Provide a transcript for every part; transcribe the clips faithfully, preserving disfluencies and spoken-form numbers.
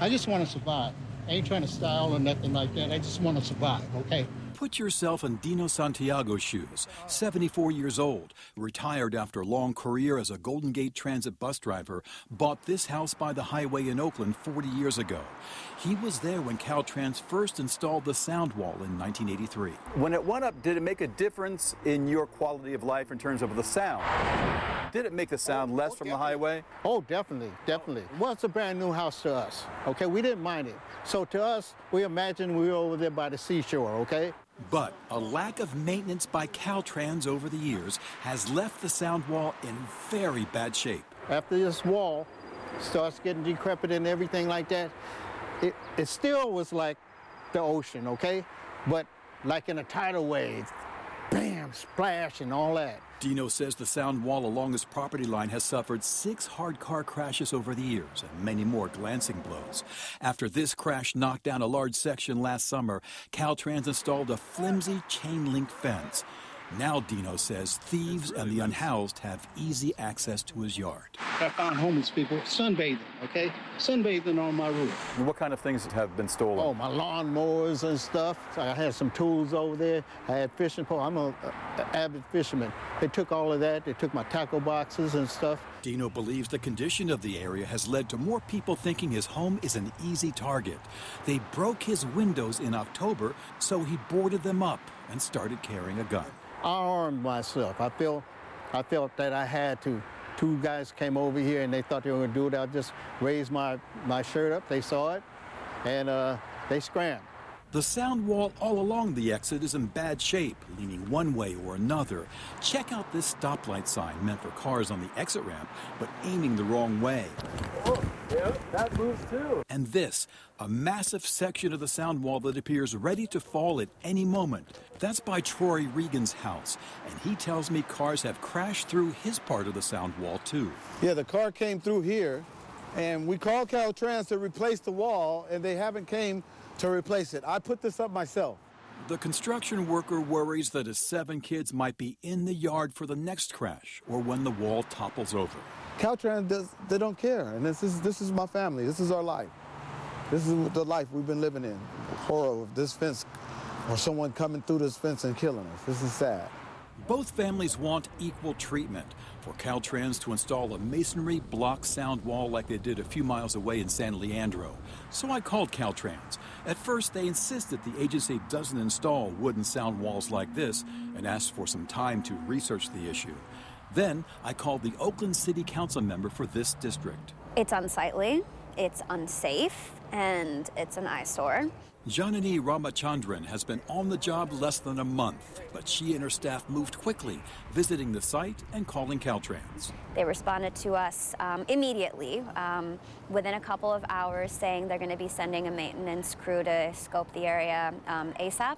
I just want to survive. I ain't trying to style or nothing like that. I just want to survive, okay? Put yourself in Dino Santiago's shoes, seventy-four years old, retired after a long career as a Golden Gate Transit bus driver, bought this house by the highway in Oakland forty years ago. He was there when Caltrans first installed the sound wall in nineteen eighty-three. When it went up, did it make a difference in your quality of life in terms of the sound? Did it make the sound oh, less oh, from definitely. the highway? Oh, definitely, definitely. Well, it's a brand new house to us, okay? We didn't mind it. So to us, we imagined we were over there by the seashore, okay? But a lack of maintenance by Caltrans over the years has left the sound wall in very bad shape. After this wall starts getting decrepit and everything like that, it, it still was like the ocean, okay? But like in a tidal wave, bam, splash and all that. Dino says the sound wall along his property line has suffered six hard car crashes over the years and many more glancing blows. After this crash knocked down a large section last summer, Caltrans installed a flimsy chain-link fence. Now, Dino says, thieves really and the unhoused have easy access to his yard. I found homeless people sunbathing, okay? Sunbathing on my roof. What kind of things have been stolen? Oh, my lawnmowers and stuff. I had some tools over there. I had fishing pole. I'm an avid fisherman. They took all of that. They took my tackle boxes and stuff. Dino believes the condition of the area has led to more people thinking his home is an easy target. They broke his windows in October, so he boarded them up and started carrying a gun. I armed myself. I felt, I felt that I had to. Two guys came over here and they thought they were going to do it. I just raised my, my shirt up. They saw it, and uh, they scrambled. The sound wall all along the exit is in bad shape, leaning one way or another. Check out this stoplight sign meant for cars on the exit ramp, but aiming the wrong way. Oh, yeah, that moves too. And this, a massive section of the sound wall that appears ready to fall at any moment. That's by Troy Regan's house, and he tells me cars have crashed through his part of the sound wall too. Yeah, the car came through here, and we called Caltrans to replace the wall, and they haven't came to replace it. I put this up myself. The construction worker worries that his seven kids might be in the yard for the next crash or when the wall topples over. Caltrans, does, they don't care, and this is, this is my family. This is our life. This is the life we've been living in. Horror of this fence or someone coming through this fence and killing us. This is sad. Both families want equal treatment. For Caltrans to install a masonry block sound wall like they did a few miles away in San Leandro. So I called Caltrans. At first, they insisted the agency doesn't install wooden sound walls like this and asked for some time to research the issue. Then I called the Oakland City Council member for this district. It's unsightly, it's unsafe, and it's an eyesore. Janani Ramachandran has been on the job less than a month, but she and her staff moved quickly, visiting the site and calling Caltrans. They responded to us um, immediately, um, within a couple of hours, saying they're going to be sending a maintenance crew to scope the area um, ASAP.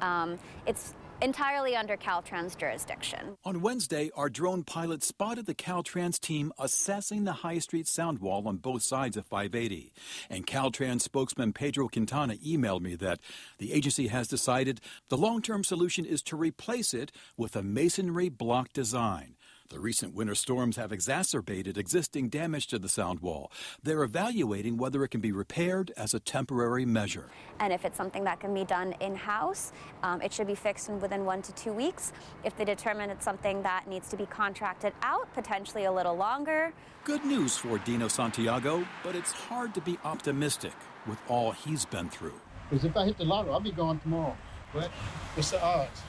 Um, it's entirely under Caltrans jurisdiction. On Wednesday, our drone pilot spotted the Caltrans team assessing the High Street sound wall on both sides of five eighty. And Caltrans spokesman Pedro Quintana emailed me that the agency has decided the long-term solution is to replace it with a masonry block design. The recent winter storms have exacerbated existing damage to the sound wall. They're evaluating whether it can be repaired as a temporary measure. And if it's something that can be done in-house, um, it should be fixed within one to two weeks. If they determine it's something that needs to be contracted out, potentially a little longer. Good news for Dino Santiago, but it's hard to be optimistic with all he's been through. Because if I hit the lottery, I'll be gone tomorrow. But what's the odds?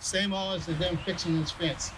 Same odds as them fixing this fence.